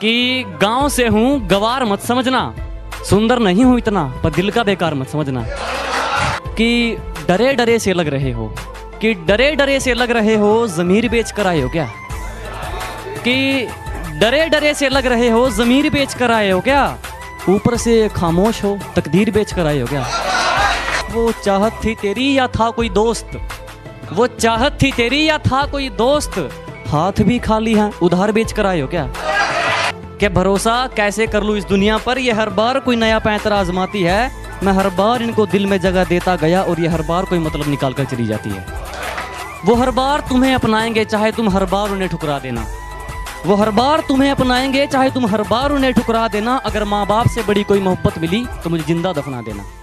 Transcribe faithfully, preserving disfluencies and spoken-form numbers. कि गांव से हूँ गवार मत समझना, सुंदर नहीं हूँ इतना पर दिल का बेकार मत समझना। कि डरे डरे से लग रहे हो, कि डरे डरे से लग रहे हो, ज़मीर बेच कर आए हो क्या? कि डरे डरे से लग रहे हो, ज़मीर बेच कर आए हो क्या? ऊपर से खामोश हो, तकदीर बेच कर आए हो क्या? वो चाहत थी तेरी या था कोई दोस्त, वो चाहत थी तेरी या था कोई दोस्त, हाथ भी खाली हैं उधार बेच कर आए हो क्या? क्या भरोसा कैसे कर लूँ इस दुनिया पर, यह हर बार कोई नया पैंतरा आजमाती है, मैं हर बार इनको दिल में जगह देता गया और ये हर बार कोई मतलब निकाल कर चली जाती है। वो हर बार तुम्हें अपनाएंगे चाहे तुम हर बार उन्हें ठुकरा देना, वो हर बार तुम्हें अपनाएंगे चाहे तुम हर बार उन्हें ठुकरा देना, अगर माँ बाप से बड़ी कोई मोहब्बत मिली तो मुझे जिंदा दफना देना।